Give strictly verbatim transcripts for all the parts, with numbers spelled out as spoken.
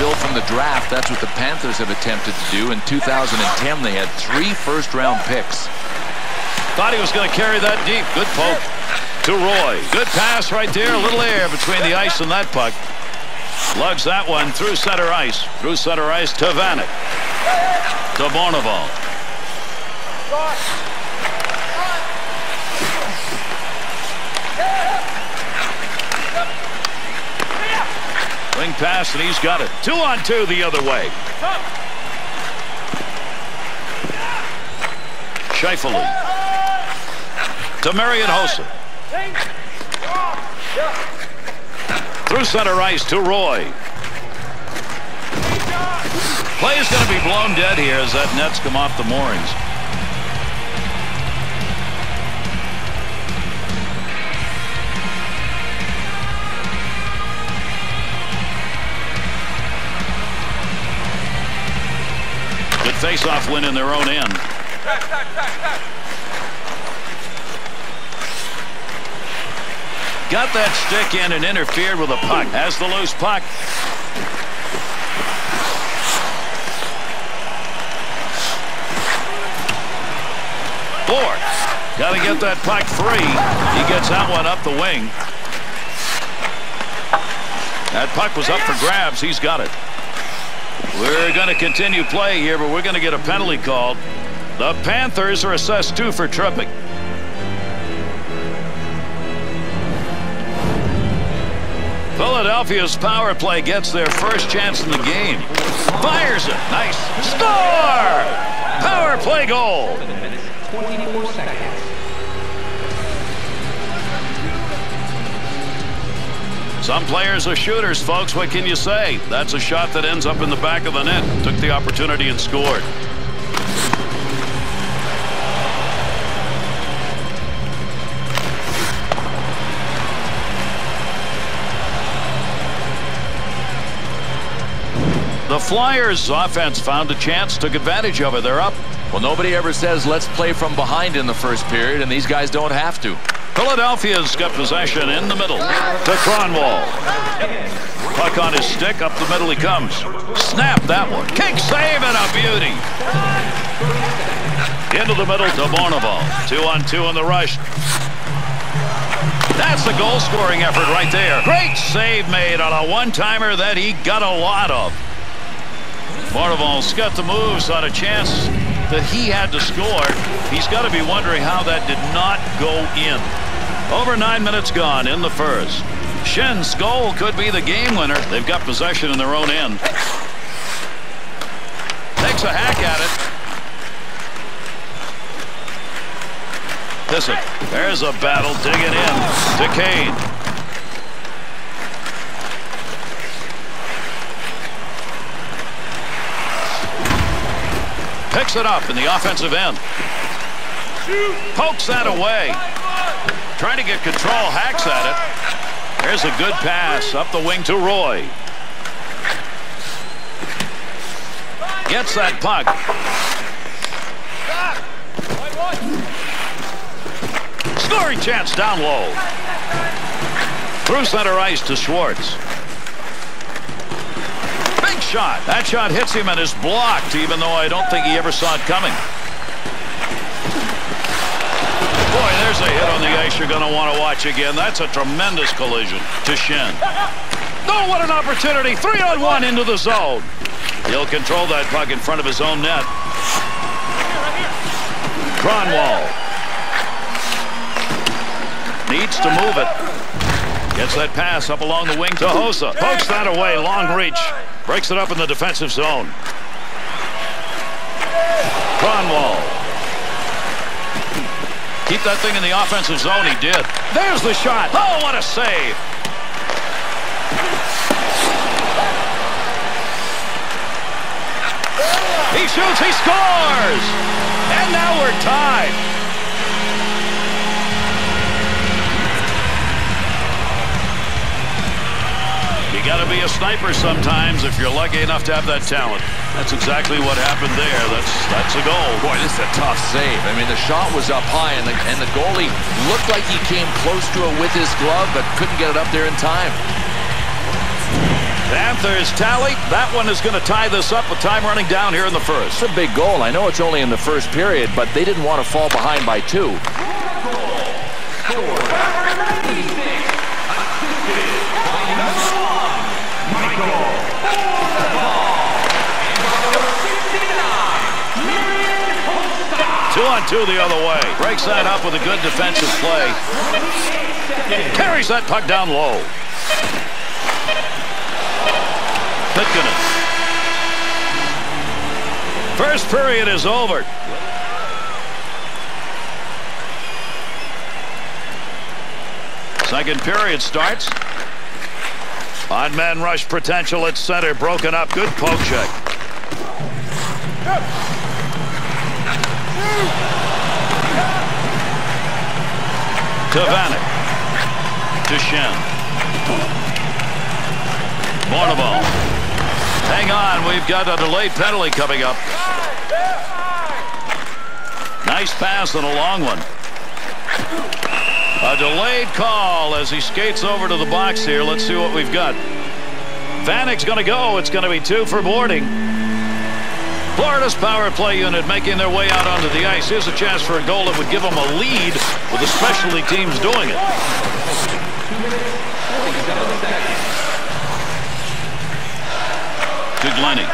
build from the draft. That's what the Panthers have attempted to do. In two thousand ten, they had three first-round picks. Thought he was going to carry that deep. Good poke to Roy. Good pass right there. A little air between the ice and that puck. Lugs that one through center ice. Through center ice to Vanek. To Bournival. Wing pass, and he's got it. Two on two the other way. Scheifele to Marian Hossa. Through center ice to Roy. Play is going to be blown dead here as that net's come off the moorings. Face-off win in their own end. Back, back, back, back. Got that stick in and interfered with a puck. Has the loose puck. Four. Got to get that puck free. He gets that one up the wing. That puck was up for grabs. He's got it. We're going to continue play here, but we're going to get a penalty called. The Panthers are assessed two for tripping. Philadelphia's power play gets their first chance in the game. Fires it. Nice. Score! Power play goal. twenty-four seconds. Some players are shooters, folks. What can you say? That's a shot that ends up in the back of the net. Took the opportunity and scored. The Flyers' offense found a chance, took advantage of it. They're up. Well, nobody ever says, let's play from behind in the first period, and these guys don't have to. Philadelphia's got possession in the middle to Kronwall. Puck on his stick, up the middle he comes. Snap that one. Kick save and a beauty. Into the middle to Bournival. Two on two on the rush. That's the goal scoring effort right there. Great save made on a one-timer that he got a lot of. Bournival's got the moves on a chance that he had to score. He's got to be wondering how that did not go in. Over nine minutes gone in the first. Schenn's goal could be the game winner. They've got possession in their own end. Takes a hack at it. Listen, there's a battle digging in to Kane. Picks it up in the offensive end. Pokes that away. Trying to get control, hacks at it. There's a good pass up the wing to Roy. Gets that puck. Scoring chance down low. Through center ice to Schwartz. Big shot. That shot hits him and is blocked, even though I don't think he ever saw it coming. Boy, there's a hit on the ice you're going to want to watch again. That's a tremendous collision to Schenn. Oh, what an opportunity. Three on one into the zone. He'll control that puck in front of his own net. Kronwall needs to move it. Gets that pass up along the wing to Hossa. Pokes that away. Long reach. Breaks it up in the defensive zone. Kronwall. Keep that thing in the offensive zone. He did. There's the shot. Oh, what a save. He shoots. He scores. And now we're tied. You got to be a sniper sometimes if you're lucky enough to have that talent. That's exactly what happened there. That's that's a goal. Boy, this is a tough save. I mean, the shot was up high, and the, and the goalie looked like he came close to it with his glove, but couldn't get it up there in time. Panthers tally. That one is going to tie this up with time running down here in the first. It's a big goal. I know it's only in the first period, but they didn't want to fall behind by two. Two on two the other way. Breaks that up with a good defensive play. Carries that puck down low. Pitkanen. First period is over. Second period starts. Odd man rush potential at center. Broken up. Good poke check. Go. To Vanek. To Schenn. Bournival. Hang on, we've got a delayed penalty coming up. Nice pass and a long one. A delayed call as he skates over to the box here. Let's see what we've got. Vanek's going to go. It's going to be two for boarding. Florida's power play unit making their way out onto the ice. Here's a chance for a goal that would give them a lead with the specialty teams doing it. To Glennon.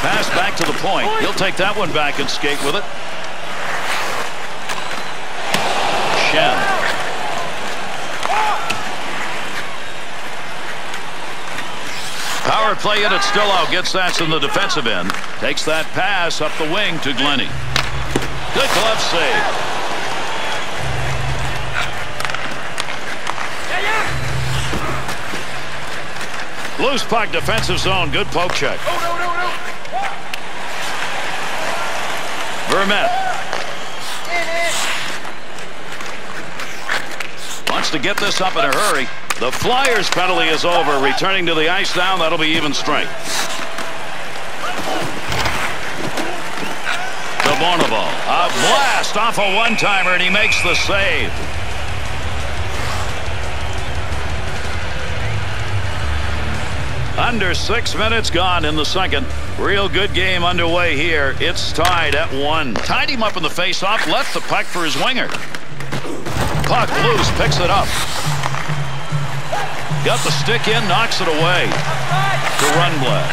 Pass back to the point. He'll take that one back and skate with it. Schenn. Power play in it, still out. Gets that in the defensive end. Takes that pass up the wing to Glenny. Good glove save. Loose puck, defensive zone. Good poke check. Oh, no, no, no. Vermette. Wants to get this up in a hurry. The Flyers penalty is over. Returning to the ice now, that'll be even strength. To Bournival. A blast off a one-timer, and he makes the save. Under six minutes gone in the second. Real good game underway here. It's tied at one. Tied him up in the face-off, left the puck for his winger. Puck loose, picks it up. Got the stick in, knocks it away to Rundblad.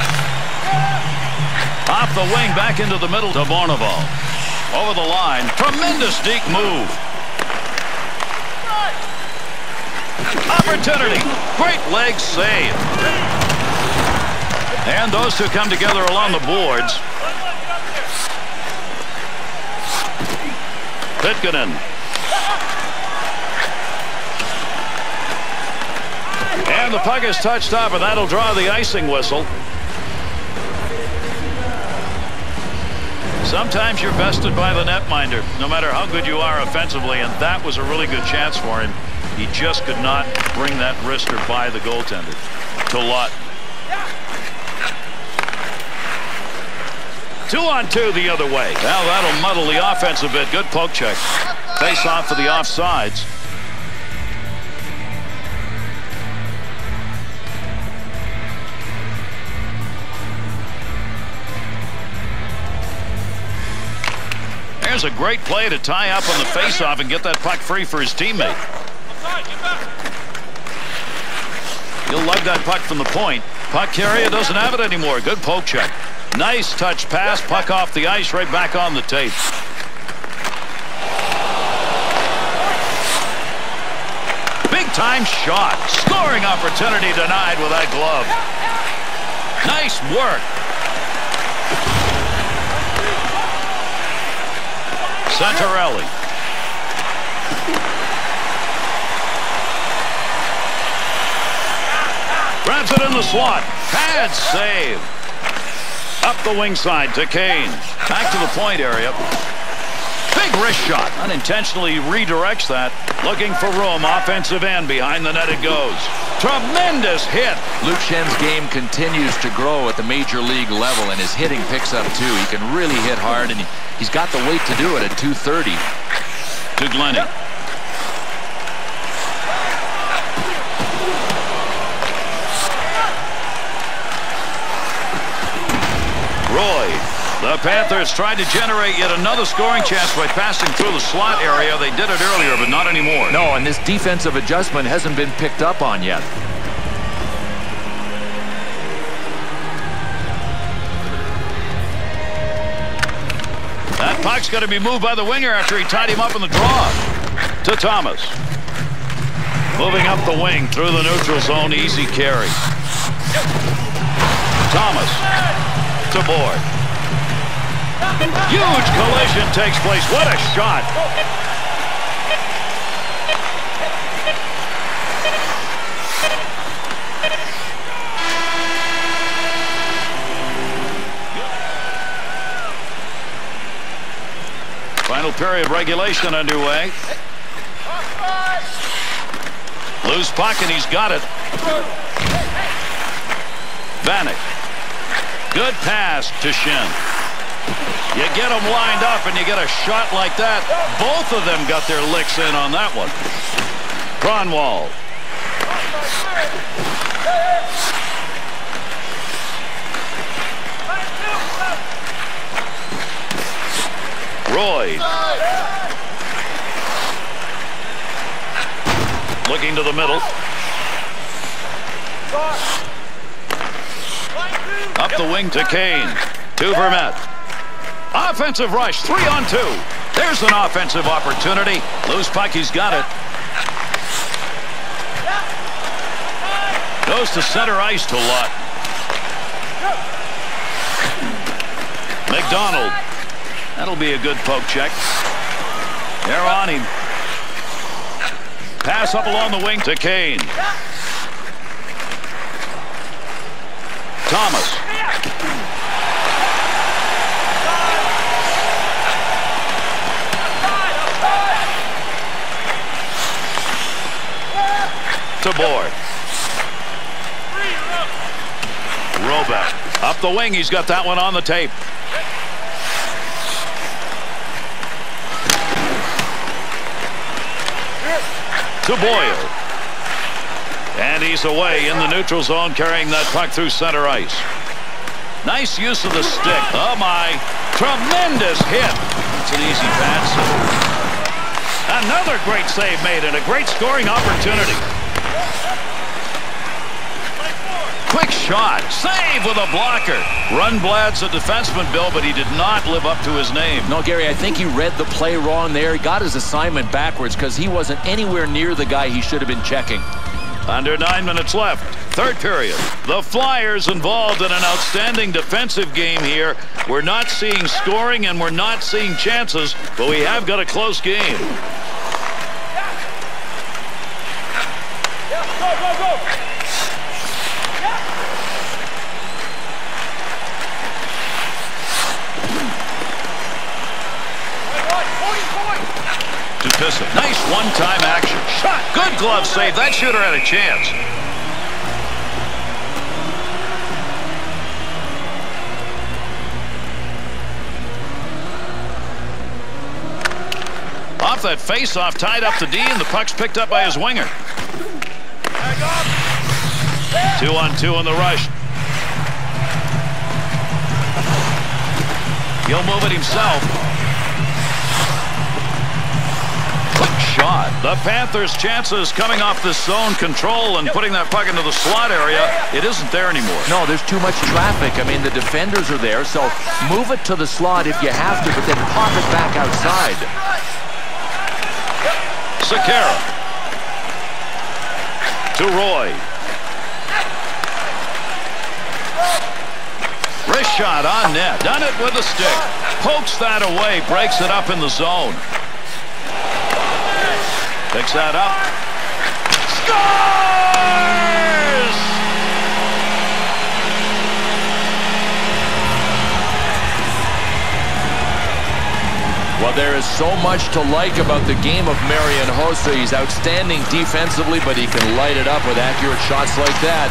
Off the wing, back into the middle to Bournival. Over the line, tremendous deep move. Opportunity, great leg save. And those two come together along the boards. Pitkanen. And the puck is touched up, and that'll draw the icing whistle. Sometimes you're bested by the netminder, no matter how good you are offensively, and that was a really good chance for him. He just could not bring that wrist or by the goaltender. To Lutton. Two on two the other way. Now that'll muddle the offense a bit. Good poke check. Face off for the offsides. There's a great play to tie up on the faceoff and get that puck free for his teammate. He'll lug that puck from the point. Puck carrier doesn't have it anymore. Good poke check. Nice touch pass. Puck off the ice, right back on the tape. Big time shot. Scoring opportunity denied with that glove. Nice work. Santorelli. Grabs it in the slot. Bad save. Up the wing side to Kane. Back to the point area. Big wrist shot. Unintentionally redirects that. Looking for room. Offensive end. Behind the net it goes. Tremendous hit. Luke Schenn's game continues to grow at the major league level, and his hitting picks up too. He can really hit hard, and he He's got the weight to do it at two thirty. To Glennon. Yep. The Panthers tried to generate yet another scoring chance by passing through the slot area. They did it earlier, but not anymore. No, and this defensive adjustment hasn't been picked up on yet. That puck's going to be moved by the winger after he tied him up in the draw. To Thomas. Moving up the wing through the neutral zone. Easy carry. Thomas to Boyd. Huge collision takes place. What a shot. Final period regulation underway. Loose puck and he's got it. Vanek. Good pass to Schenn. You get them lined up and you get a shot like that. Both of them got their licks in on that one. Kronwall. Roy. Looking to the middle. Up the wing to Kane. To Vermette. Offensive rush. Three on two. There's an offensive opportunity. Loose puck. He's got it. Goes to center ice to Lott. Macdonald. That'll be a good poke check. They're on him. Pass up along the wing to Kane. Thomas. To Boyd. Roback. Up the wing. He's got that one on the tape. To Boyle. And he's away in the neutral zone, carrying that puck through center ice. Nice use of the stick. Oh my. Tremendous hit. It's an easy pass. Another great save made and a great scoring opportunity. Quick shot. Save with a blocker. Rundblad's a defenseman, Bill, but he did not live up to his name. No, Gary, I think he read the play wrong there. He got his assignment backwards because he wasn't anywhere near the guy he should have been checking. Under nine minutes left. Third period. The Flyers involved in an outstanding defensive game here. We're not seeing scoring and we're not seeing chances, but we have got a close game. Nice one-time action. Shot. Good glove save. That shooter had a chance. Off that face-off, tied up the D, and the puck's picked up by his winger. Two on two on the rush. He'll move it himself. The Panthers' chances coming off this zone control and putting that puck into the slot area, it isn't there anymore. No, there's too much traffic. I mean, the defenders are there, so move it to the slot if you have to, but then pop it back outside. Sekera. To Roy. Wrist shot on net. Done it with a stick. Pokes that away, breaks it up in the zone. Picks that up. Scores! Well, there is so much to like about the game of Marian Hossa. He's outstanding defensively, but he can light it up with accurate shots like that.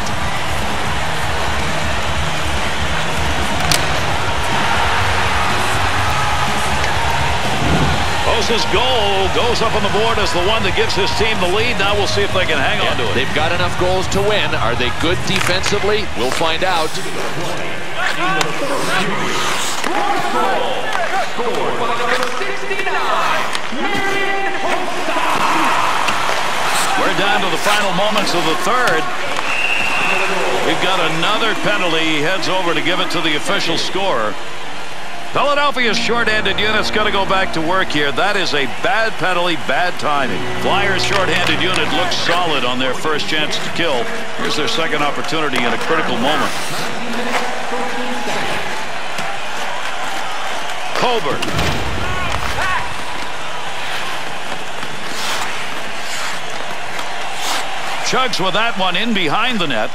Hossa's goal goes up on the board as the one that gives his team the lead. Now we'll see if they can hang yeah, on to it. They've got enough goals to win. Are they good defensively? We'll find out. Scored by number sixty-nine, Marian Hossa. We're down to the final moments of the third. We've got another penalty. He heads over to give it to the official scorer. Philadelphia's shorthanded unit's going to go back to work here. That is a bad penalty, bad timing. Flyers' shorthanded unit looks solid on their first chance to kill. Here's their second opportunity in a critical moment. Coburn. Chugs with that one in behind the net.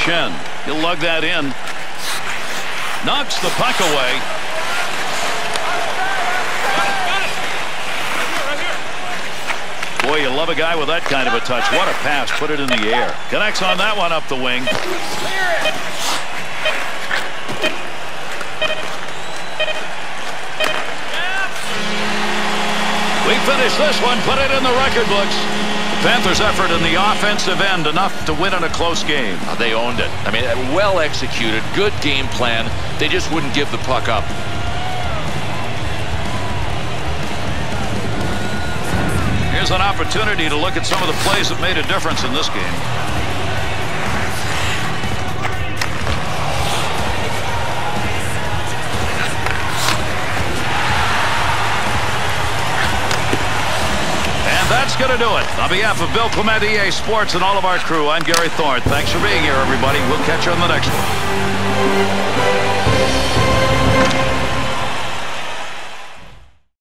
Schenn, he'll lug that in. Knocks the puck away. Boy, you love a guy with that kind of a touch. What a pass. Put it in the air. Connects on that one up the wing. We finish this one. Put it in the record books. Panthers' effort in the offensive end enough to win in a close game. Oh, they owned it. I mean, well executed, good game plan. They just wouldn't give the puck up. Here's an opportunity to look at some of the plays that made a difference in this game. That's going to do it. On behalf of Bill Clement, E A Sports, and all of our crew, I'm Gary Thorne. Thanks for being here, everybody. We'll catch you on the next one.